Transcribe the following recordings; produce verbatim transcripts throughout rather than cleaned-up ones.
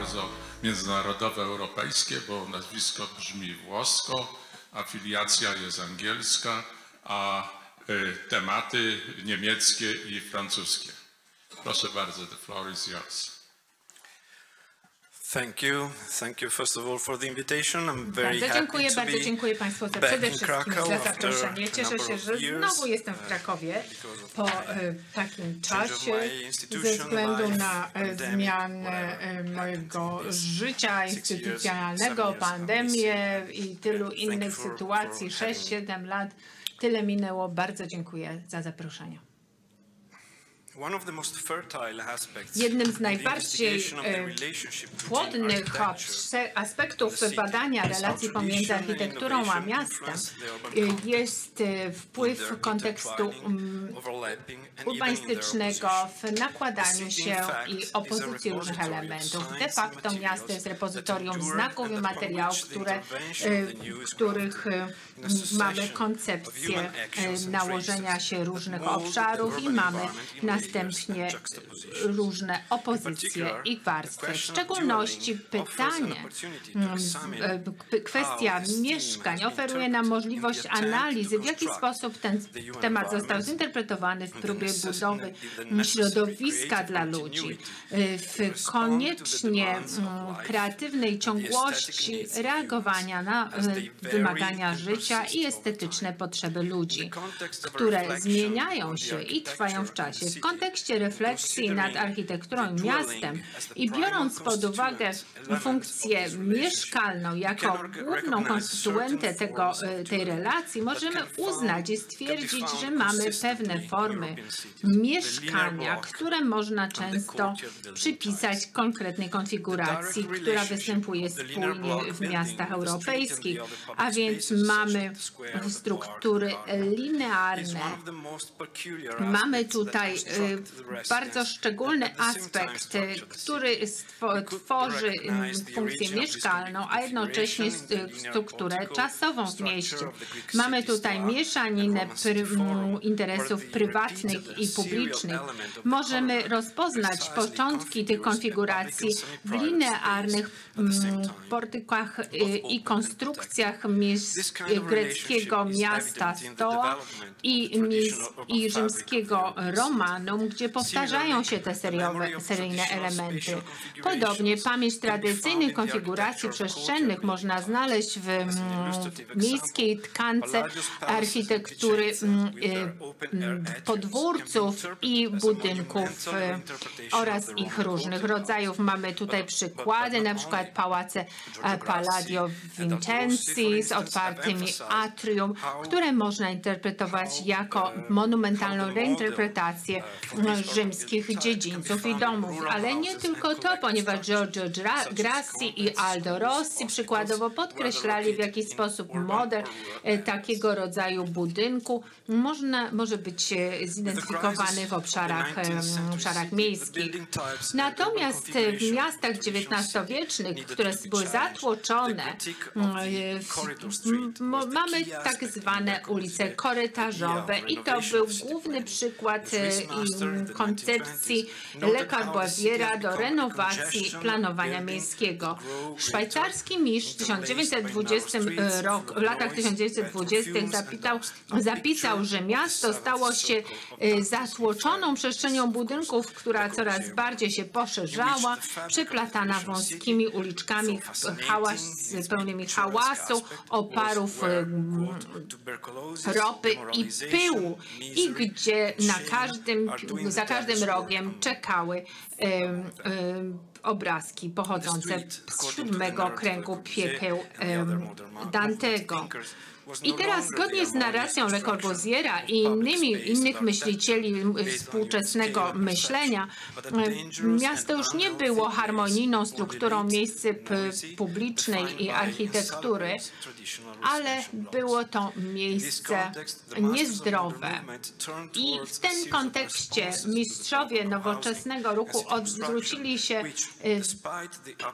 bardzo międzynarodowe, europejskie, bo nazwisko brzmi włosko, afiliacja jest angielska, a tematy niemieckie i francuskie. Proszę bardzo, the floor is yours. Thank you. Thank you first of all for the invitation. I'm very bardzo dziękuję, happy to bardzo be dziękuję Państwu za przede wszystkim za zaproszenie. Cieszę się, że znowu jestem w Krakowie po uh, takim czasie ze względu na zmianę mojego życia instytucjonalnego, pandemię i tylu innych sytuacji, sześć siedem lat, tyle minęło. Bardzo dziękuję za zaproszenie. Jednym z najbardziej płodnych aspektów badania relacji pomiędzy architekturą a miastem jest wpływ kontekstu urbanistycznego w nakładaniu się i opozycji różnych elementów. De facto miasto jest repozytorium znaków i materiałów, które, w których mamy koncepcję nałożenia się różnych obszarów i mamy następnie różne opozycje i warstwy. W szczególności pytanie, kwestia mieszkań oferuje nam możliwość analizy, w jaki sposób ten temat został zinterpretowany w próbie budowy środowiska dla ludzi, w koniecznie kreatywnej ciągłości reagowania na wymagania życia i estetyczne potrzeby ludzi, które zmieniają się i trwają w czasie. W kontekście refleksji nad architekturą i miastem i biorąc pod uwagę funkcję mieszkalną jako główną konstytuentę tego, tej relacji, możemy uznać i stwierdzić, że mamy pewne formy mieszkania, które można często przypisać konkretnej konfiguracji, która występuje spójnie w miastach europejskich, a więc mamy struktury linearne. Mamy tutaj bardzo szczególny aspekt, który tworzy funkcję mieszkalną, a jednocześnie strukturę czasową w mieście. Mamy tutaj mieszaninę interesów prywatnych i publicznych. Możemy rozpoznać początki tych konfiguracji w linearnych portykach i konstrukcjach greckiego miasta Stoa i, i rzymskiego Romanum, gdzie powtarzają się te seriowe, seryjne elementy. Podobnie pamięć tradycyjnych konfiguracji przestrzennych można znaleźć w m, miejskiej tkance architektury m, m, podwórców i budynków m, oraz ich różnych rodzajów. Mamy tutaj przykłady, na przykład pałace Palladio Vincenzi z otwartymi atrium, które można interpretować jako monumentalną reinterpretację rzymskich dziedzińców i domów. Ale nie tylko to, ponieważ Giorgio Grassi i Aldo Rossi przykładowo podkreślali, w jaki sposób model takiego rodzaju budynku można, może być zidentyfikowany w obszarach, w obszarach miejskich. Natomiast w miastach dziewiętnastowiecznych, które były zatłoczone, mamy tak zwane ulice korytarzowe i to był główny przykład i koncepcji Le Corbusiera do renowacji planowania miejskiego. Szwajcarski mistrz w tysiąc dziewięćset dwudziestym roku, w latach tysiąc dziewięćset dwudziestych zapisał, zapisał, że miasto stało się zatłoczoną przestrzenią budynków, która coraz bardziej się poszerzała, przeplatana wąskimi uliczkami hałas, pełnymi hałasu, oparów ropy i pyłu i gdzie na Każdym, za każdym rogiem czekały e, e, obrazki pochodzące z siódmego kręgu piekieł e, Dantego. I teraz zgodnie z narracją Le Corbusiera i innymi, innych myślicieli współczesnego myślenia, miasto już nie było harmonijną strukturą miejscy publicznej i architektury, ale było to miejsce niezdrowe. I w tym kontekście mistrzowie nowoczesnego ruchu odwrócili się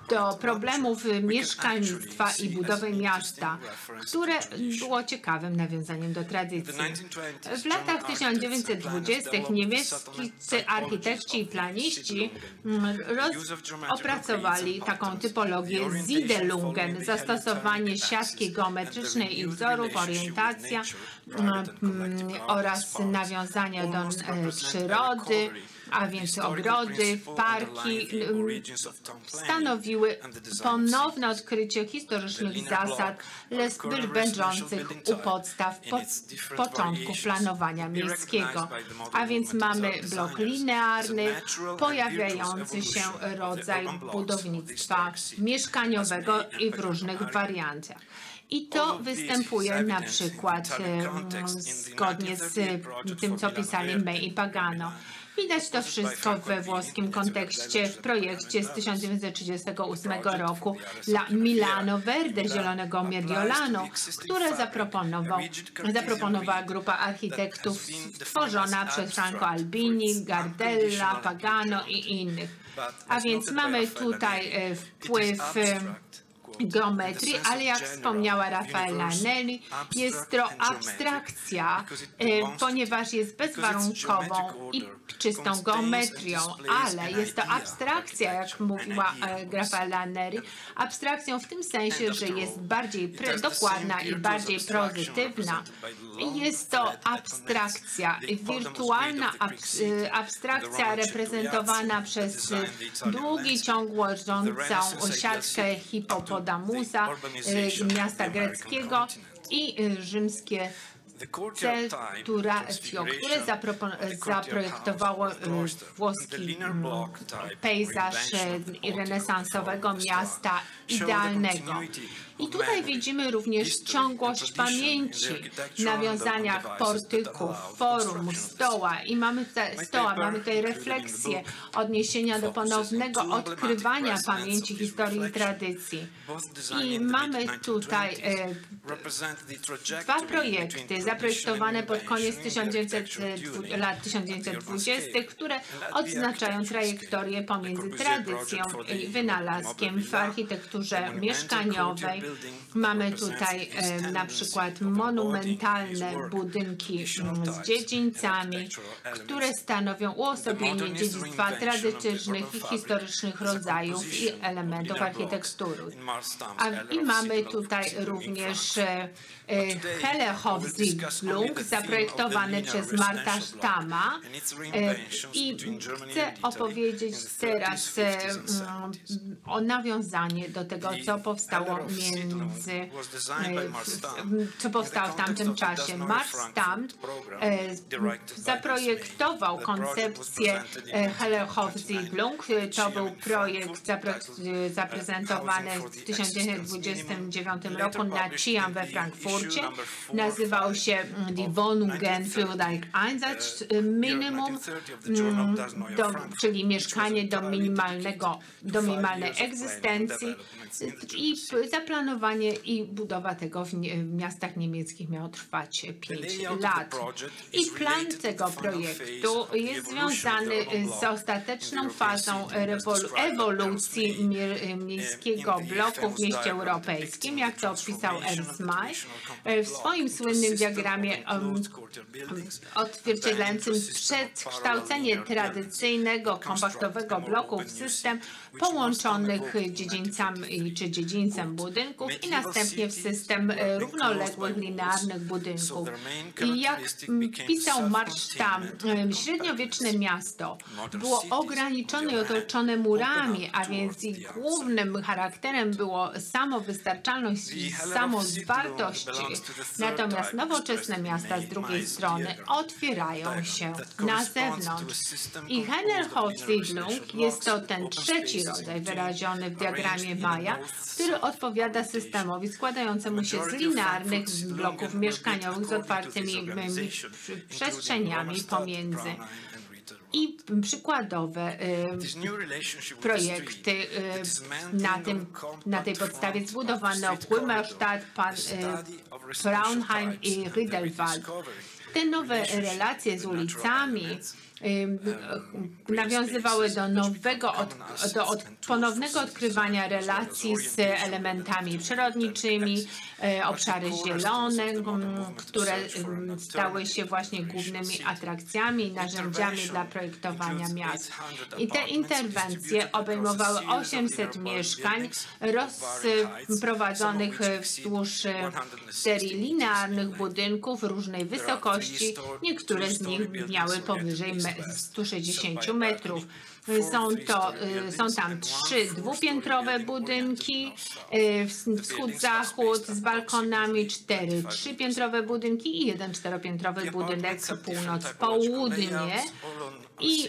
do problemów mieszkalnictwa i budowy miasta, które było ciekawym nawiązaniem do tradycji. W latach tysiąc dziewięćset dwudziestych niemieccy architekci i planiści opracowali taką typologię Siedelungen, zastosowanie siatki geometrycznej i wzorów, orientacja oraz nawiązania do przyrody, a więc ogrody, parki stanowiły ponowne odkrycie historycznych zasad leżących u podstaw po, początku planowania miejskiego. A więc mamy blok linearny, pojawiający się rodzaj budownictwa mieszkaniowego i w różnych wariantach. I to występuje na przykład zgodnie z tym, co pisali May i Pagano. Widać to wszystko we włoskim kontekście w projekcie z tysiąc dziewięćset trzydziestego ósmego roku dla Milano Verde, Zielonego Mediolanu, które zaproponował, zaproponowała grupa architektów tworzona przez Franco Albini, Gardella, Pagano i innych. A więc mamy tutaj wpływ geometrii, ale jak wspomniała Rafaela Nelli, jest to abstrakcja, ponieważ jest bezwarunkową i czystą geometrią, ale jest to abstrakcja, jak mówiła Rafaela Nelli, abstrakcją w tym sensie, że jest bardziej dokładna i bardziej pozytywna. Jest to abstrakcja, wirtualna abstrakcja reprezentowana przez długi, ciągłodącą siatkę Hippodamusa, Damusa, miasta greckiego i rzymskie Celturatio, które zaprojektowało włoski pejzaż renesansowego miasta idealnego. I tutaj widzimy również ciągłość pamięci, nawiązaniach portyków, forum, stoła i mamy, te, stoła, mamy tutaj refleksję odniesienia do ponownego odkrywania pamięci, historii i tradycji. I mamy tutaj e, dwa projekty zaprojektowane pod koniec lat tysiąc dziewięćset dwudziestych, które odznaczają trajektorię pomiędzy tradycją i wynalazkiem w architekturze mieszkaniowej. Mamy tutaj e, na przykład monumentalne budynki z dziedzińcami, które stanowią uosobienie dziedzictwa tradycyjnych i historycznych rodzajów i elementów architektury. A, I mamy tutaj również e, Hellerhof Siedlung, zaprojektowany przez Marta Stama. E, I chcę opowiedzieć teraz e, o nawiązanie do tego, co powstało między, co powstało w tamtym czasie. Mart Stam zaprojektował koncepcję Hellerhof Siedlung. To był projekt zaprezentowany w tysiąc dziewięćset dwudziestym dziewiątym roku na C I A M we Frankfurcie. Nazywał się Die Wohnungen für den Einsatz Minimum, do, czyli mieszkanie do, minimalnego, do minimalnej egzystencji. I zaplanowanie i budowa tego w, nie, w miastach niemieckich miało trwać pięć lat. I plan tego projektu jest związany z ostateczną fazą ewolucji miejskiego bloku w mieście europejskim, jak to opisał Ernst May w swoim słynnym diagramie um, odzwierciedlającym przekształcenie tradycyjnego, kompaktowego bloku w system połączonych dziedzińcami czy dziedzińcem budynków i następnie w system równoległych, linearnych budynków. I jak pisał Mart Stam, średniowieczne miasto było ograniczone i otoczone murami, a więc ich głównym charakterem było samowystarczalność i samozwartość. Natomiast nowoczesne miasta z drugiej strony otwierają się na zewnątrz. I Hellerhof Siedlung jest to ten trzeci rodzaj wyraziony w diagramie Maya, który odpowiada systemowi składającemu się z linearnych bloków mieszkaniowych z otwartymi przestrzeniami pomiędzy. I przykładowe y, projekty y, na, tym, na tej podstawie zbudowano Łymarstad, Braunheim i Riedelwald. te nowe relacje z ulicami nawiązywały do nowego, od, do od, ponownego odkrywania relacji z elementami przyrodniczymi, obszary zielone, które stały się właśnie głównymi atrakcjami i narzędziami dla projektowania miast. I te interwencje obejmowały osiemset mieszkań rozprowadzonych wzdłuż serii linearnych budynków różnej wysokości, niektóre z nich miały powyżej stu sześćdziesięciu metrów. Są, to, są tam trzy dwupiętrowe budynki, wschód-zachód z balkonami, cztery trzypiętrowe budynki i jeden czteropiętrowy budynek północ-południe. I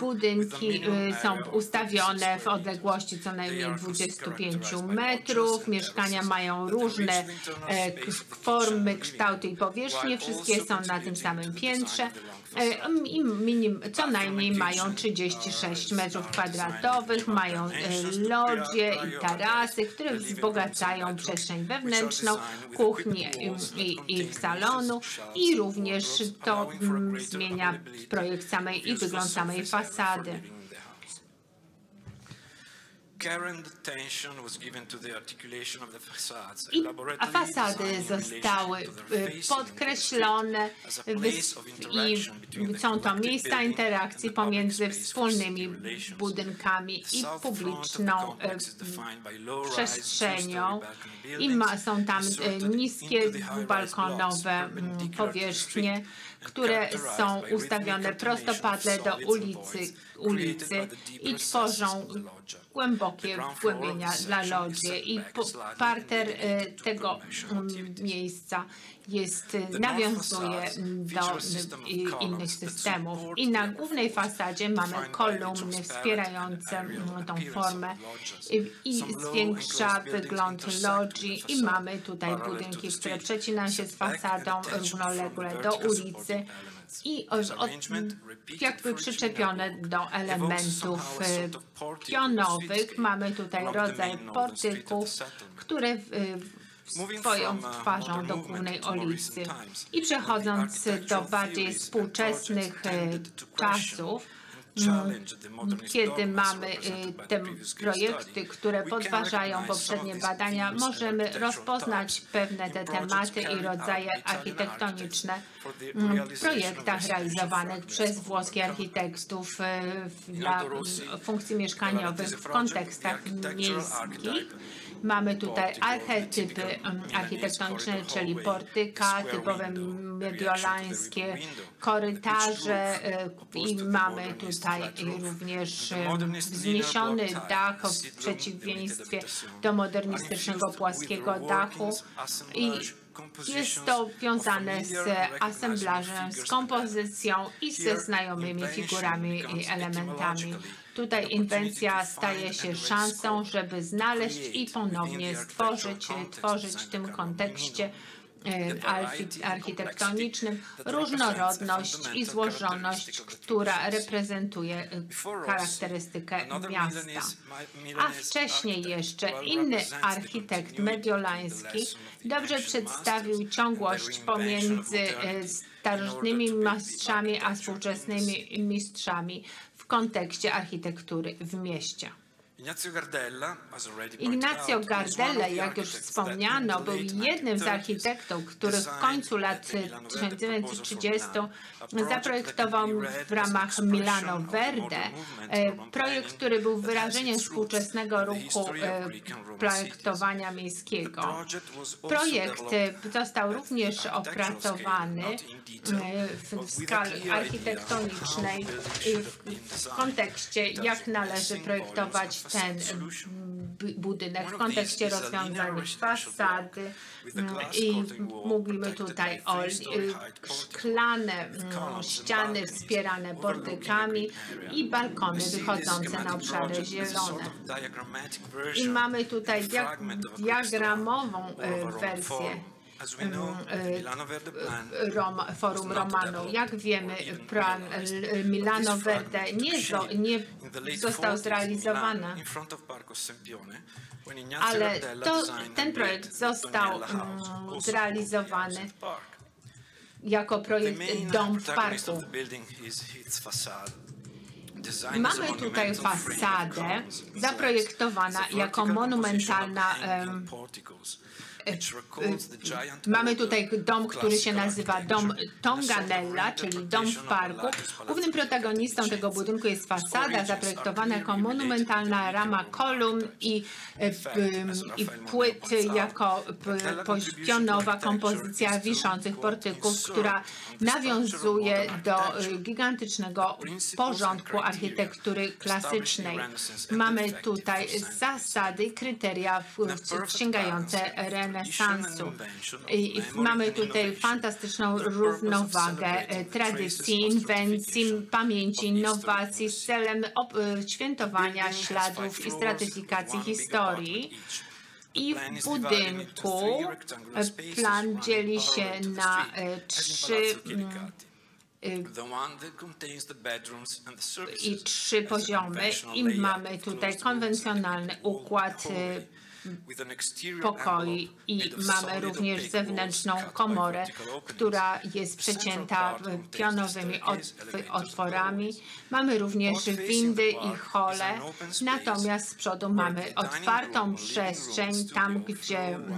budynki są ustawione w odległości co najmniej dwudziestu pięciu metrów. Mieszkania mają różne formy, kształty i powierzchnie. Wszystkie są na tym samym piętrze. I minim, co najmniej mają trzydzieści sześć metrów kwadratowych, mają lodzie i tarasy, które wzbogacają przestrzeń wewnętrzną, kuchnię i, i, i salonu, i również to zmienia projekt samej i wygląd samej fasady. I, a fasady zostały podkreślone i są to miejsca interakcji pomiędzy wspólnymi budynkami i publiczną przestrzenią, i ma, są tam niskie balkonowe powierzchnie, które są ustawione prostopadle do ulicy, ulicy i tworzą głębokie wgłębienia dla lodzie, i parter tego miejsca jest, nawiązuje do innych systemów. I na głównej fasadzie mamy kolumny wspierające tą formę i zwiększa wygląd lodzi, i mamy tutaj budynki, które przecinają się z fasadą równolegle do ulicy i od, jakby przyczepione do elementów pionowych. Mamy tutaj rodzaj portyków, które w, swoją twarzą do głównej ulicy. I przechodząc do bardziej współczesnych czasów, kiedy mamy te projekty, które podważają poprzednie badania, możemy rozpoznać pewne te tematy i rodzaje architektoniczne w projektach realizowanych przez włoskich architektów dla funkcji mieszkaniowych w kontekstach miejskich. Mamy tutaj archetypy architektoniczne, czyli portyka, typowe mediolańskie korytarze, i mamy tutaj również wzniesiony dach w przeciwieństwie do modernistycznego płaskiego dachu. I jest to wiązane z asemblażem, z kompozycją i ze znajomymi figurami i elementami. Tutaj inwencja staje się szansą, żeby znaleźć i ponownie stworzyć, tworzyć w tym kontekście architektonicznym różnorodność i złożoność, która reprezentuje charakterystykę miasta. A wcześniej jeszcze inny architekt mediolański dobrze przedstawił ciągłość pomiędzy starożytnymi mistrzami a współczesnymi mistrzami w kontekście architektury w mieście. Ignazio Gardella, jak już wspomniano, był jednym z architektów, który w końcu lat tysiąc dziewięćset trzydziestych zaprojektował w ramach Milano Verde projekt, który był wyrażeniem współczesnego ruchu projektowania miejskiego. Projekt został również opracowany w skali architektonicznej w kontekście, jak należy projektować ten budynek w kontekście rozwiązań fasady, i mówimy tutaj o szklane ściany wspierane portykami i balkony wychodzące na obszary zielone. I mamy tutaj diagramową wersję Rom, Forum Romano. Jak wiemy, plan Milano Verde nie, zo, nie został zrealizowany, ale to, ten projekt został zrealizowany jako projekt Dom w Parku. Mamy tutaj fasadę zaprojektowana jako monumentalna. Um, Mamy tutaj dom, który się nazywa dom Tonganella, czyli dom w parku. Głównym protagonistą tego budynku jest fasada zaprojektowana jako monumentalna rama kolumn i, i płyt, jako poziomkowa kompozycja wiszących portyków, która nawiązuje do gigantycznego porządku architektury klasycznej. Mamy tutaj zasady i kryteria sięgające ręki. Renesansu. I mamy tutaj fantastyczną równowagę tradycji, inwencji, pamięci, innowacji z celem świętowania śladów i stratyfikacji historii. I w budynku plan dzieli się na trzy i trzy poziomy i mamy tutaj konwencjonalny układ pokoi i mamy również zewnętrzną komorę, która jest przecięta pionowymi otworami. Mamy również windy i hole, natomiast z przodu mamy otwartą przestrzeń, tam gdzie mm,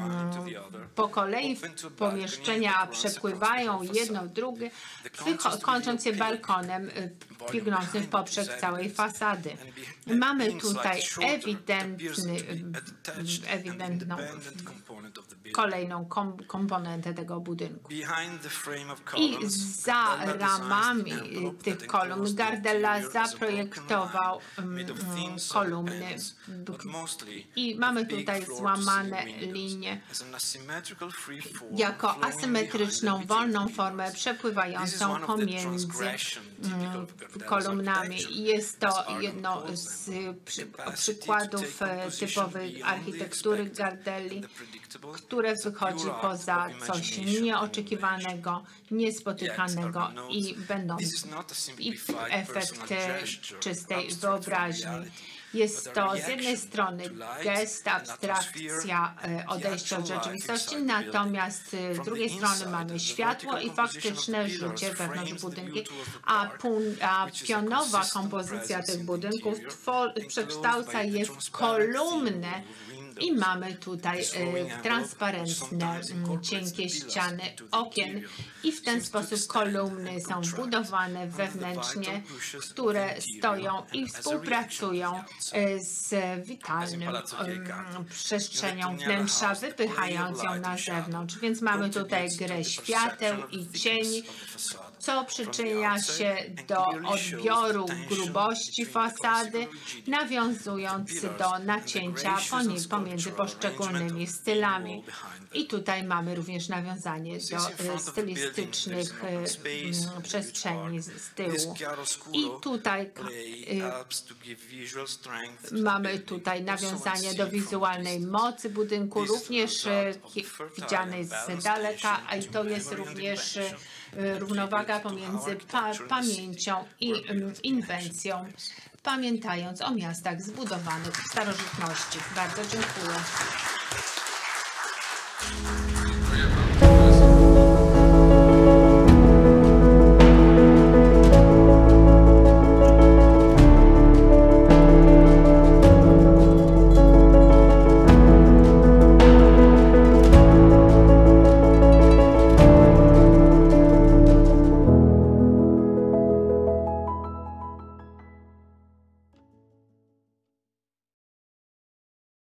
po kolei pomieszczenia przepływają jedno w drugie, kończąc się balkonem biegnącym poprzez całej fasady. Mamy tutaj ewidentny ewidentną kolejną kom komponentę tego budynku. I za ramami tych kolumn Gardella zaprojektował mm, kolumny. I mamy tutaj złamane linie jako asymetryczną, wolną formę przepływającą pomiędzy mm, kolumnami. Jest to jedno z przy przykładów typowych architektury Gardelli, które wychodzi poza coś nieoczekiwanego, niespotykanego i będą i efekt czystej wyobraźni. Jest to z jednej strony gest, abstrakcja, odejście od rzeczywistości, natomiast z drugiej strony mamy światło i faktyczne życie wewnątrz budynki, a, a pionowa kompozycja tych budynków przekształca je w kolumnę i mamy tutaj transparentne, cienkie ściany okien i w ten sposób kolumny są budowane wewnętrznie, które stoją i współpracują z witalnym przestrzenią wnętrza, wypychając ją na zewnątrz. Więc mamy tutaj grę świateł i cieni, co przyczynia się do odbioru grubości fasady, nawiązując do nacięcia pomiędzy poszczególnymi stylami. I tutaj mamy również nawiązanie do stylistycznych przestrzeni z tyłu. I tutaj mamy tutaj nawiązanie do wizualnej mocy budynku, również widzianej z daleka, a to jest również równowaga pomiędzy pa pamięcią i um, inwencją, pamiętając o miastach zbudowanych w starożytności. Bardzo dziękuję.